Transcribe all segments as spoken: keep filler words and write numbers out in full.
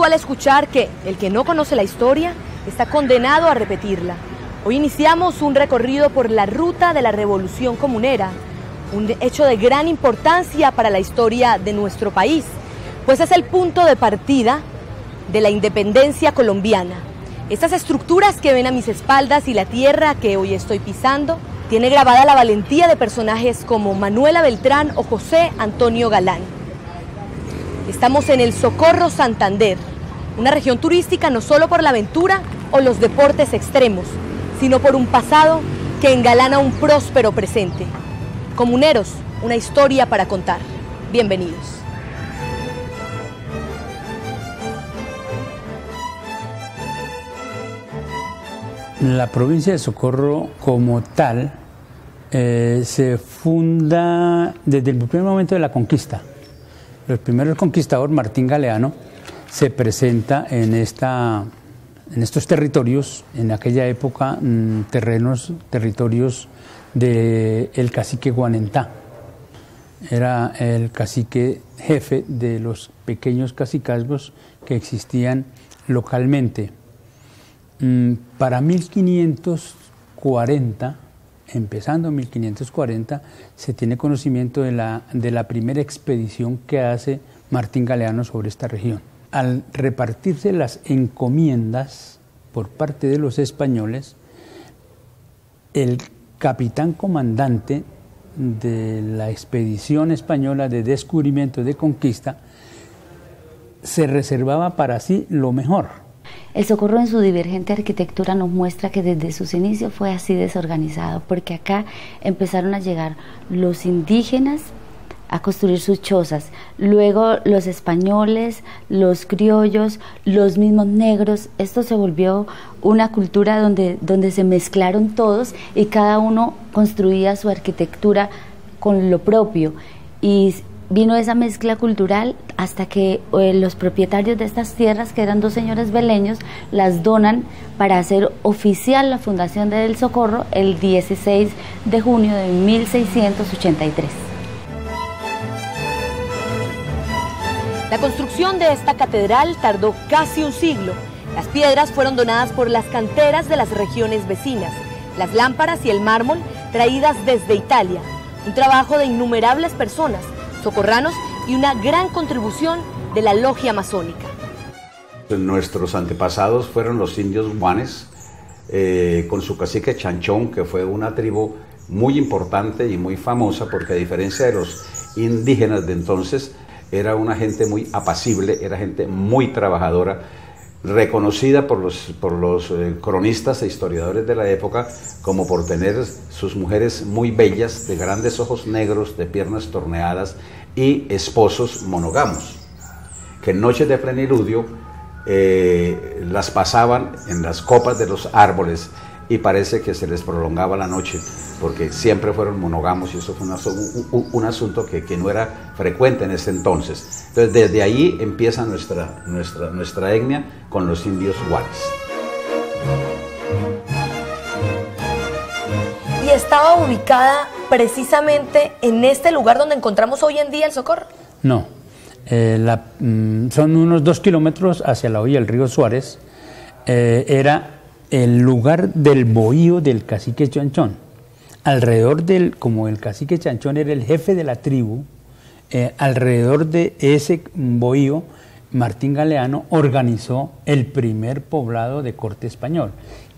usual escuchar que el que no conoce la historia está condenado a repetirla. Hoy iniciamos un recorrido por la ruta de la Revolución Comunera, un hecho de gran importancia para la historia de nuestro país, pues es el punto de partida de la independencia colombiana. Estas estructuras que ven a mis espaldas y la tierra que hoy estoy pisando tiene grabada la valentía de personajes como Manuela Beltrán o José Antonio Galán. Estamos en el Socorro, Santander, una región turística no solo por la aventura o los deportes extremos, sino por un pasado que engalana un próspero presente. Comuneros, una historia para contar. Bienvenidos. La provincia de Socorro como tal eh, se funda desde el primer momento de la conquista. El primer conquistador, Martín Galeano, se presenta en, esta, en estos territorios, en aquella época, terrenos, territorios del cacique Guanentá. Era el cacique jefe de los pequeños cacicazgos que existían localmente. Para mil quinientos cuarenta, empezando mil quinientos cuarenta, se tiene conocimiento de la, de la primera expedición que hace Martín Galeano sobre esta región. Al repartirse las encomiendas por parte de los españoles, el capitán comandante de la expedición española de descubrimiento y de conquista se reservaba para sí lo mejor. El Socorro en su divergente arquitectura nos muestra que desde sus inicios fue así desorganizado, porque acá empezaron a llegar los indígenas a construir sus chozas, luego los españoles, los criollos, los mismos negros. Esto se volvió una cultura donde, donde se mezclaron todos y cada uno construía su arquitectura con lo propio. Y vino esa mezcla cultural hasta que eh, los propietarios de estas tierras, que eran dos señores beleños, las donan para hacer oficial la fundación del Socorro el dieciséis de junio de mil seiscientos ochenta y tres. La construcción de esta catedral tardó casi un siglo. Las piedras fueron donadas por las canteras de las regiones vecinas, las lámparas y el mármol traídas desde Italia. Un trabajo de innumerables personas, socorranos y una gran contribución de la logia masónica. Nuestros antepasados fueron los indios guanes, eh, con su cacique Chanchón, que fue una tribu muy importante y muy famosa, porque a diferencia de los indígenas de entonces, era una gente muy apacible, era gente muy trabajadora, reconocida por los, por los eh, cronistas e historiadores de la época como por tener sus mujeres muy bellas, de grandes ojos negros, de piernas torneadas y esposos monógamos, que en noches de pleniludio eh, las pasaban en las copas de los árboles y parece que se les prolongaba la noche, porque siempre fueron monógamos y eso fue un, un, un asunto que, que no era frecuente en ese entonces. Entonces desde ahí empieza nuestra, nuestra, nuestra etnia con los indios guanes. Y estaba ubicada precisamente en este lugar donde encontramos hoy en día el Socorro. No, eh, la, son unos dos kilómetros hacia la orilla del río Suárez. Eh, era el lugar del bohío del cacique Chanchón. Alrededor del, como el cacique Chanchón era el jefe de la tribu, eh, alrededor de ese bohío, Martín Galeano organizó el primer poblado de corte español,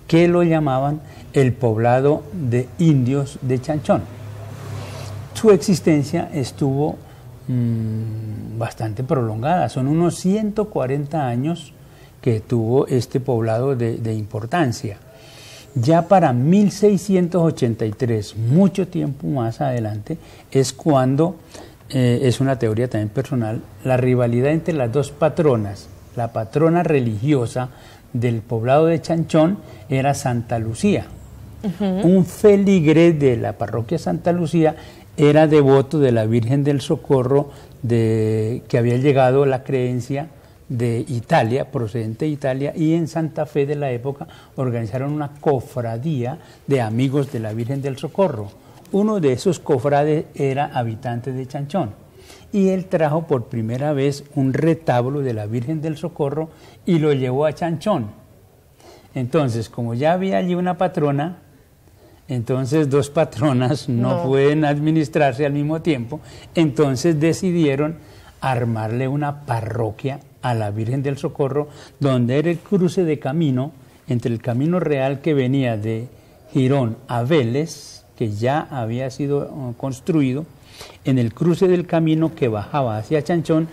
que lo llamaban el poblado de indios de Chanchón. Su existencia estuvo mmm, bastante prolongada, son unos ciento cuarenta años que tuvo este poblado de, de importancia. Ya para mil seiscientos ochenta y tres, mucho tiempo más adelante, es cuando, eh, es una teoría también personal, la rivalidad entre las dos patronas. La patrona religiosa del poblado de Chanchón era Santa Lucía. Uh-huh. Un feligrés de la parroquia Santa Lucía era devoto de la Virgen del Socorro, de, que había llegado la creencia de Italia, procedente de Italia, y en Santa Fe de la época organizaron una cofradía de amigos de la Virgen del Socorro. Uno de esos cofrades era habitante de Chanchón y él trajo por primera vez un retablo de la Virgen del Socorro y lo llevó a Chanchón. Entonces, como ya había allí una patrona, entonces dos patronas no, no pueden administrarse al mismo tiempo, entonces decidieron armarle una parroquia a la Virgen del Socorro, donde era el cruce de camino entre el camino real que venía de Girón a Vélez, que ya había sido construido, en el cruce del camino que bajaba hacia Chanchón.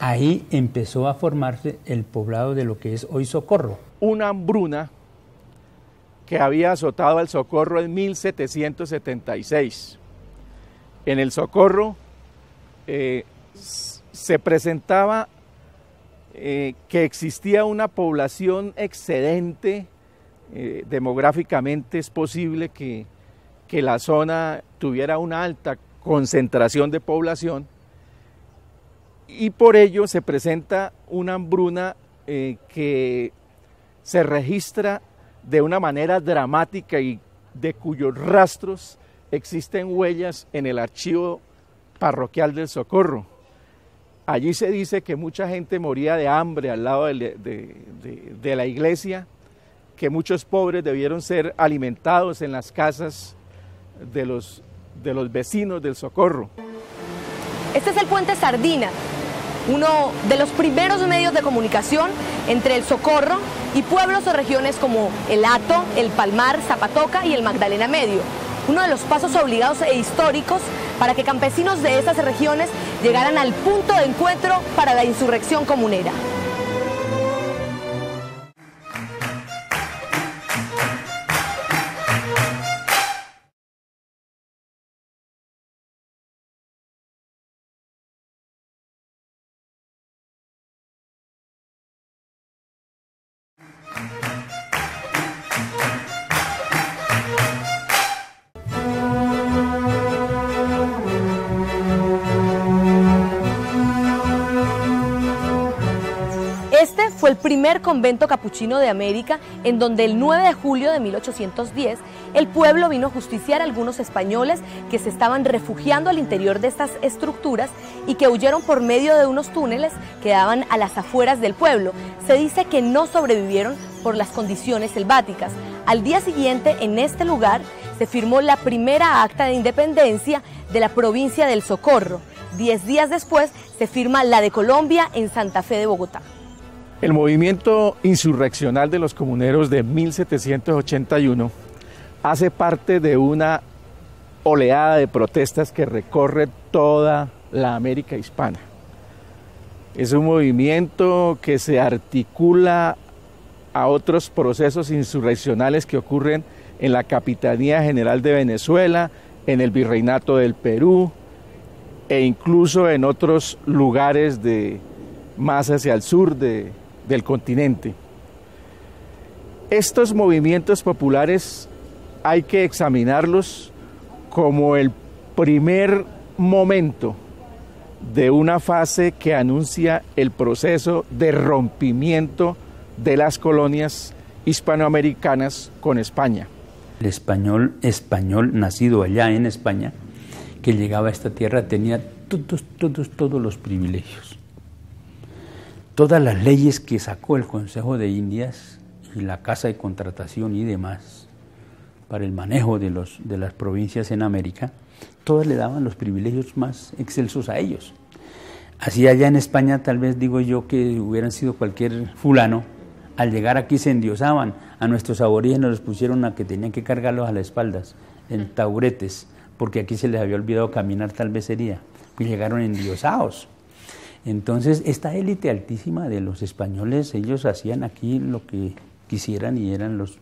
Ahí empezó a formarse el poblado de lo que es hoy Socorro. Una hambruna que había azotado al Socorro en mil setecientos setenta y seis. En el Socorro eh, se presentaba eh, que existía una población excedente. Eh, demográficamente es posible que, que la zona tuviera una alta concentración de población, y por ello se presenta una hambruna eh, que se registra de una manera dramática y de cuyos rastros existen huellas en el archivo parroquial del Socorro. Allí se dice que mucha gente moría de hambre al lado de, de, de, de la iglesia, que muchos pobres debieron ser alimentados en las casas de los, de los vecinos del Socorro. Este es el Puente Sardina, uno de los primeros medios de comunicación entre el Socorro y pueblos o regiones como el Hato, el Palmar, Zapatoca y el Magdalena Medio. Uno de los pasos obligados e históricos para que campesinos de esas regiones llegaran al punto de encuentro para la insurrección comunera. Fue el primer convento capuchino de América, en donde el nueve de julio de mil ochocientos diez el pueblo vino a justiciar a algunos españoles que se estaban refugiando al interior de estas estructuras y que huyeron por medio de unos túneles que daban a las afueras del pueblo. Se dice que no sobrevivieron por las condiciones selváticas. Al día siguiente, en este lugar, se firmó la primera acta de independencia de la provincia del Socorro. Diez días después se firma la de Colombia en Santa Fe de Bogotá. El movimiento insurreccional de los comuneros de mil setecientos ochenta y uno hace parte de una oleada de protestas que recorre toda la América hispana. Es un movimiento que se articula a otros procesos insurreccionales que ocurren en la Capitanía General de Venezuela, en el Virreinato del Perú e incluso en otros lugares de, más hacia el sur de del continente. Estos movimientos populares hay que examinarlos como el primer momento de una fase que anuncia el proceso de rompimiento de las colonias hispanoamericanas con España. El español, español nacido allá en España, que llegaba a esta tierra, tenía todos, todos, todos los privilegios. Todas las leyes que sacó el Consejo de Indias y la Casa de Contratación y demás para el manejo de, los, de las provincias en América, todas le daban los privilegios más excelsos a ellos. Así allá en España, tal vez digo yo que hubieran sido cualquier fulano, al llegar aquí se endiosaban, a nuestros aborígenes los pusieron a que tenían que cargarlos a las espaldas, en tauretes, porque aquí se les había olvidado caminar tal vez sería, pues llegaron endiosados. Entonces, esta élite altísima de los españoles, ellos hacían aquí lo que quisieran y eran los...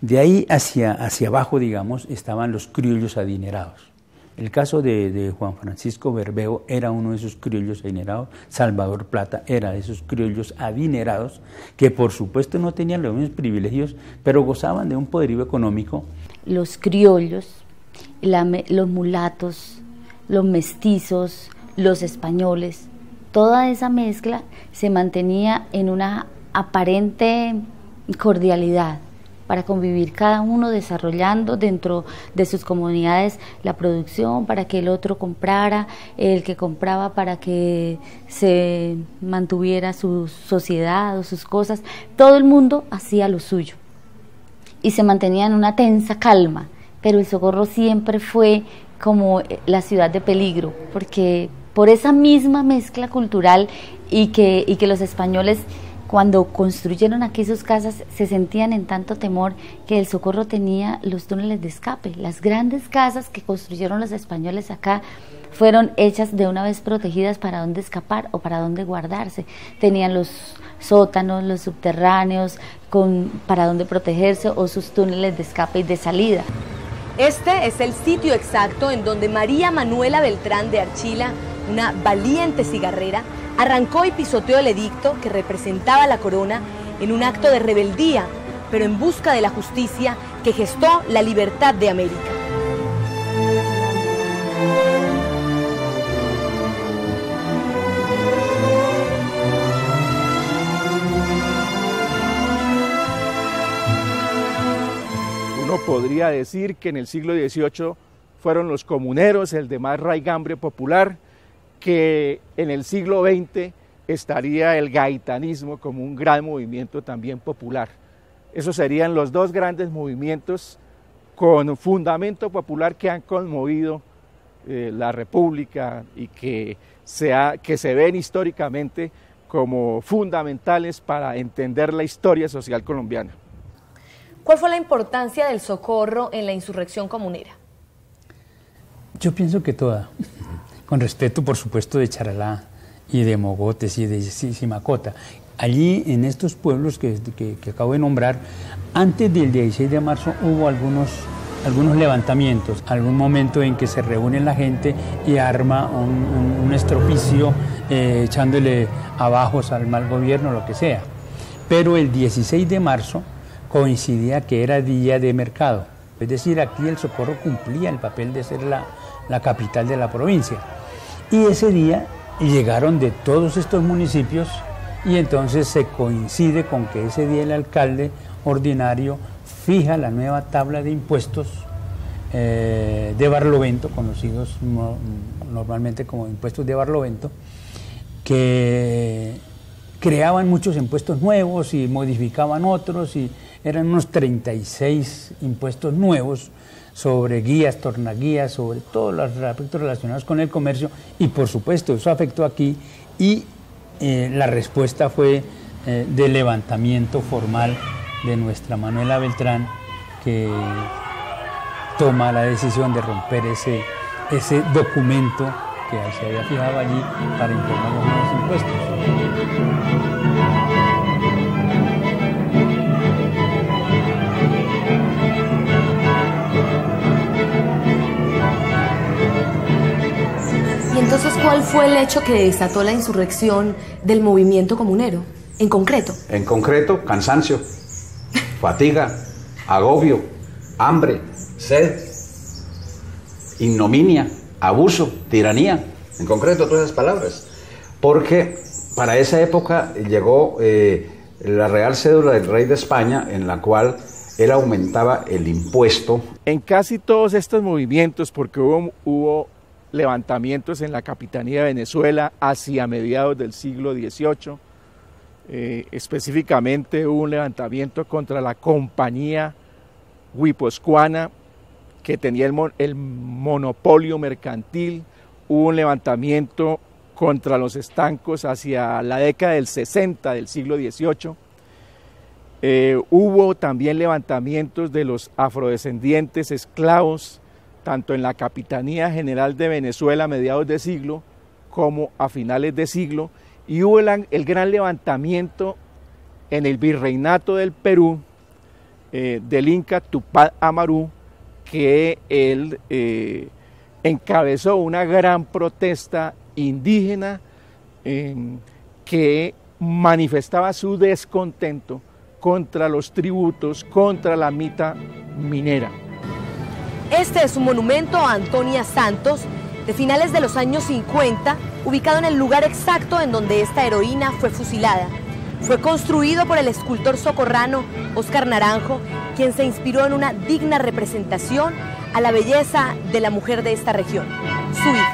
De ahí hacia, hacia abajo, digamos, estaban los criollos adinerados. El caso de, de Juan Francisco Berbeo era uno de esos criollos adinerados, Salvador Plata era de esos criollos adinerados, que por supuesto no tenían los mismos privilegios, pero gozaban de un poderío económico. Los criollos, la, los mulatos, los mestizos, los españoles... Toda esa mezcla se mantenía en una aparente cordialidad, para convivir cada uno desarrollando dentro de sus comunidades la producción, para que el otro comprara, el que compraba para que se mantuviera su sociedad o sus cosas. Todo el mundo hacía lo suyo y se mantenía en una tensa calma, pero El Socorro siempre fue como la ciudad de peligro, porque por esa misma mezcla cultural y que, y que los españoles, cuando construyeron aquí sus casas, se sentían en tanto temor que El Socorro tenía los túneles de escape. Las grandes casas que construyeron los españoles acá fueron hechas de una vez protegidas para dónde escapar o para dónde guardarse. Tenían los sótanos, los subterráneos, con, para dónde protegerse, o sus túneles de escape y de salida. Este es el sitio exacto en donde María Manuela Beltrán de Archila, una valiente cigarrera, arrancó y pisoteó el edicto que representaba la corona en un acto de rebeldía, pero en busca de la justicia que gestó la libertad de América. Uno podría decir que en el siglo dieciocho fueron los comuneros el de más raigambre popular, que en el siglo veinte estaría el gaitanismo como un gran movimiento también popular. Esos serían los dos grandes movimientos con fundamento popular que han conmovido eh, la República y que, sea, que se ven históricamente como fundamentales para entender la historia social colombiana. ¿Cuál fue la importancia del Socorro en la insurrección comunera? Yo pienso que toda. Con respeto, por supuesto, de Charalá y de Mogotes y de Simacota. Allí, en estos pueblos que, que, que acabo de nombrar, antes del dieciséis de marzo hubo algunos, algunos levantamientos, algún momento en que se reúne la gente y arma un, un, un estropicio eh, echándole abajos al mal gobierno, lo que sea. Pero el dieciséis de marzo coincidía que era día de mercado. Es decir, aquí El Socorro cumplía el papel de ser la, la capital de la provincia. Y ese día llegaron de todos estos municipios y entonces se coincide con que ese día el alcalde ordinario fija la nueva tabla de impuestos eh, de Barlovento, conocidos no, normalmente como impuestos de Barlovento, que creaban muchos impuestos nuevos y modificaban otros, y eran unos treinta y seis impuestos nuevos sobre guías, tornaguías, sobre todos los aspectos relacionados con el comercio, y por supuesto eso afectó aquí, y eh, la respuesta fue eh, de levantamiento formal de nuestra Manuela Beltrán, que toma la decisión de romper ese, ese documento que se había fijado allí para implementar los nuevos impuestos. Entonces, ¿cuál fue el hecho que desató la insurrección del movimiento comunero, en concreto? En concreto, cansancio, fatiga, agobio, hambre, sed, ignominia, abuso, tiranía. En concreto, todas esas palabras. Porque para esa época llegó eh, la Real Cédula del Rey de España, en la cual él aumentaba el impuesto. En casi todos estos movimientos, porque hubo... hubo levantamientos en la Capitanía de Venezuela hacia mediados del siglo dieciocho, eh, específicamente hubo un levantamiento contra la compañía guipuzcoana que tenía el, mon el monopolio mercantil, hubo un levantamiento contra los estancos hacia la década del sesenta del siglo dieciocho, eh, hubo también levantamientos de los afrodescendientes esclavos, tanto en la Capitanía General de Venezuela a mediados de siglo como a finales de siglo, y hubo el, el gran levantamiento en el Virreinato del Perú eh, del Inca Tupac Amaru, que él eh, encabezó una gran protesta indígena eh, que manifestaba su descontento contra los tributos, contra la mita minera. Este es un monumento a Antonia Santos, de finales de los años cincuenta, ubicado en el lugar exacto en donde esta heroína fue fusilada. Fue construido por el escultor socorrano Oscar Naranjo, quien se inspiró en una digna representación a la belleza de la mujer de esta región, su hija.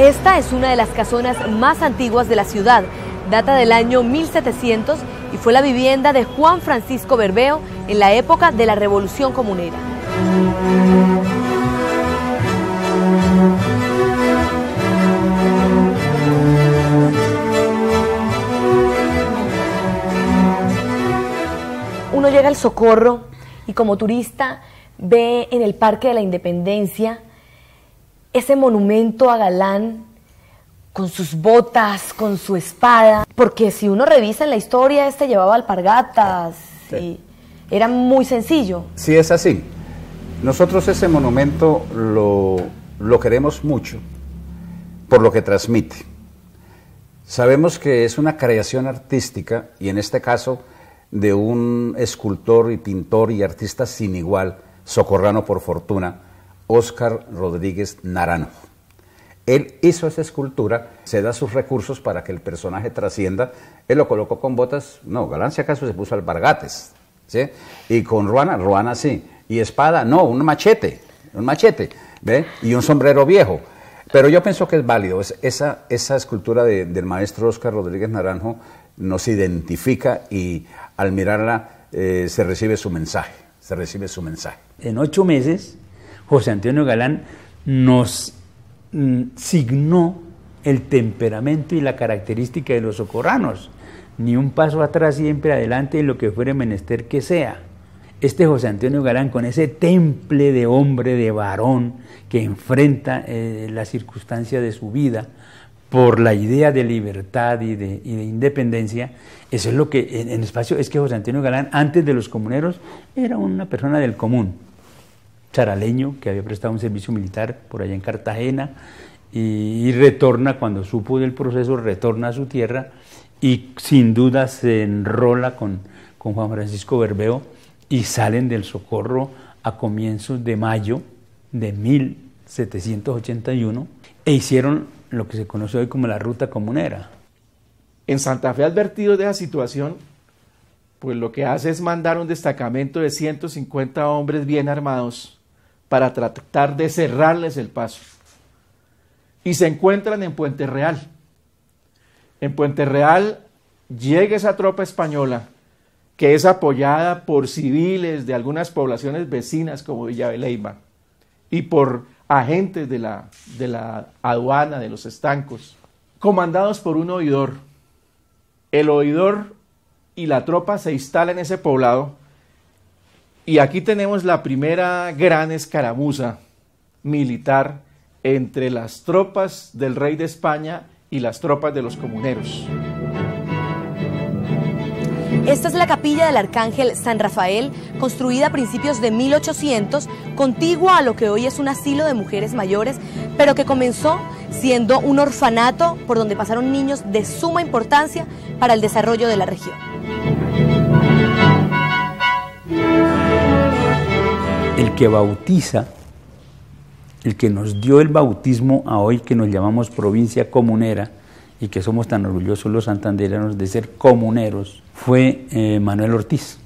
Esta es una de las casonas más antiguas de la ciudad, data del año mil setecientos y fue la vivienda de Juan Francisco Berbeo en la época de la Revolución Comunera. Uno llega al Socorro y como turista ve en el Parque de la Independencia ese monumento a Galán, con sus botas, con su espada, porque si uno revisa en la historia, este llevaba alpargatas, sí. Y era muy sencillo. Sí, es así. Nosotros ese monumento lo, lo queremos mucho, por lo que transmite. Sabemos que es una creación artística, y en este caso, de un escultor y pintor y artista sin igual, socorrano por fortuna, Oscar Rodríguez Naranjo. Él hizo esa escultura, se da sus recursos para que el personaje trascienda. Él lo colocó con botas, no, Galán si acaso se puso alpargates, ¿sí? Y con ruana, ruana sí, y espada, no, un machete, un machete, ¿ve? Y un sombrero viejo. Pero yo pienso que es válido, es, esa, esa escultura de, del maestro Oscar Rodríguez Naranjo nos identifica y al mirarla eh, se recibe su mensaje, se recibe su mensaje. En ocho meses, José Antonio Galán nos mm, signó el temperamento y la característica de los socorranos. Ni un paso atrás, siempre adelante en lo que fuere menester que sea. Este José Antonio Galán, con ese temple de hombre, de varón, que enfrenta eh, las circunstancias de su vida por la idea de libertad y de, y de independencia, eso es lo que en, en espacio, es que José Antonio Galán, antes de los comuneros, era una persona del común. Charaleño, que había prestado un servicio militar por allá en Cartagena, y, y retorna, cuando supo del proceso, retorna a su tierra y sin duda se enrola con, con Juan Francisco Berbeo y salen del Socorro a comienzos de mayo de mil setecientos ochenta y uno e hicieron lo que se conoce hoy como la Ruta Comunera. En Santa Fe, advertidos de esa situación, pues lo que hace es mandar un destacamento de ciento cincuenta hombres bien armados para tratar de cerrarles el paso. Y se encuentran en Puente Real. En Puente Real llega esa tropa española, que es apoyada por civiles de algunas poblaciones vecinas como Villaveleiva, y por agentes de la, de la aduana, de los estancos, comandados por un oidor. El oidor y la tropa se instalan en ese poblado. Y aquí tenemos la primera gran escaramuza militar entre las tropas del rey de España y las tropas de los comuneros. Esta es la capilla del Arcángel San Rafael, construida a principios de mil ochocientos, contigua a lo que hoy es un asilo de mujeres mayores, pero que comenzó siendo un orfanato por donde pasaron niños de suma importancia para el desarrollo de la región. El que bautiza, el que nos dio el bautismo a hoy que nos llamamos provincia comunera y que somos tan orgullosos los santandereanos de ser comuneros, fue eh, Manuel Ortiz,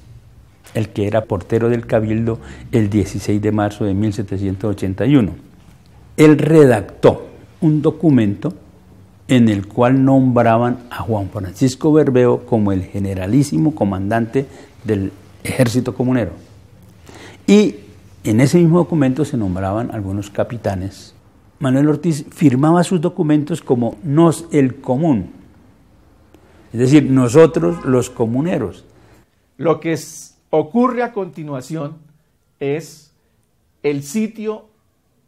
el que era portero del Cabildo el dieciséis de marzo de mil setecientos ochenta y uno. Él redactó un documento en el cual nombraban a Juan Francisco Berbeo como el generalísimo comandante del ejército comunero. Y en ese mismo documento se nombraban algunos capitanes. Manuel Ortiz firmaba sus documentos como nos el común, es decir, nosotros los comuneros. Lo que es, ocurre a continuación es el sitio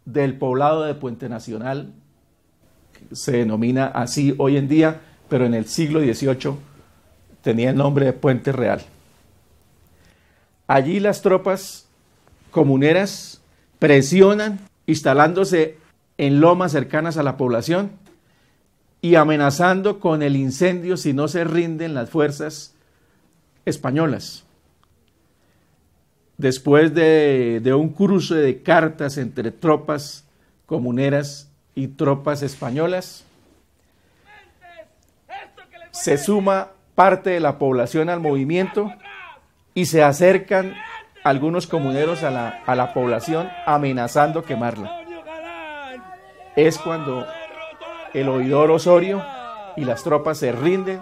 del poblado de Puente Nacional, que se denomina así hoy en día, pero en el siglo dieciocho tenía el nombre de Puente Real. Allí las tropas comuneras presionan, instalándose en lomas cercanas a la población, y amenazando con el incendio si no se rinden las fuerzas españolas. Después de, de un cruce de cartas entre tropas comuneras y tropas españolas, se suma parte de la población al movimiento y se acercan algunos comuneros a la, a la población amenazando quemarla. Es cuando el oidor Osorio y las tropas se rinden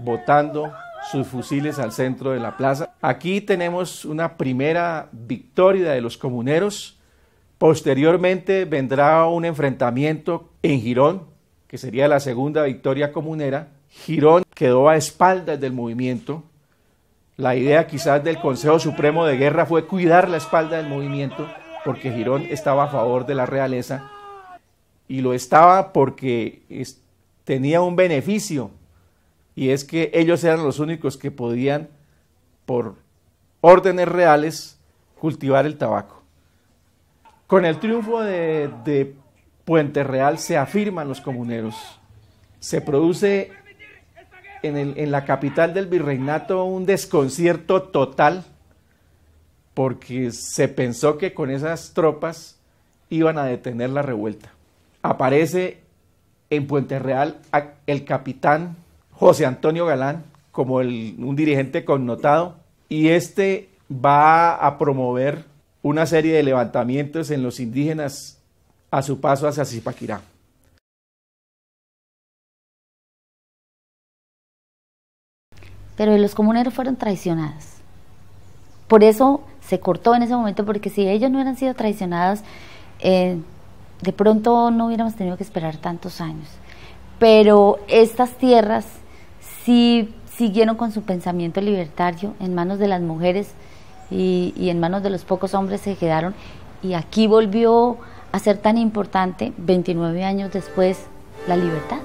botando sus fusiles al centro de la plaza. Aquí tenemos una primera victoria de los comuneros. Posteriormente vendrá un enfrentamiento en Girón, que sería la segunda victoria comunera. Girón quedó a espaldas del movimiento. La idea quizás del Consejo Supremo de Guerra fue cuidar la espalda del movimiento, porque Girón estaba a favor de la realeza y lo estaba porque es, tenía un beneficio, y es que ellos eran los únicos que podían, por órdenes reales, cultivar el tabaco. Con el triunfo de, de Puente Real se afirman los comuneros. Se produce en, el, en la capital del virreinato un desconcierto total, porque se pensó que con esas tropas iban a detener la revuelta. Aparece en Puente Real el capitán José Antonio Galán como el, un dirigente connotado, y este va a promover una serie de levantamientos en los indígenas a su paso hacia Zipaquirá. Pero los comuneros fueron traicionados. Por eso se cortó en ese momento, porque si ellos no hubieran sido traicionados, eh, de pronto no hubiéramos tenido que esperar tantos años. Pero estas tierras sí siguieron con su pensamiento libertario en manos de las mujeres y, y en manos de los pocos hombres que quedaron. Y aquí volvió a ser tan importante, veintinueve años después, la libertad.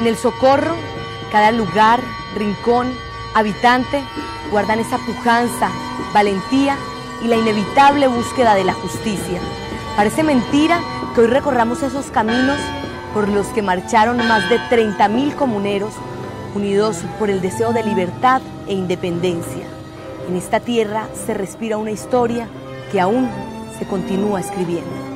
En el Socorro, cada lugar, rincón, habitante, guardan esa pujanza, valentía y la inevitable búsqueda de la justicia. Parece mentira que hoy recorramos esos caminos por los que marcharon más de treinta mil comuneros, unidos por el deseo de libertad e independencia. En esta tierra se respira una historia que aún se continúa escribiendo.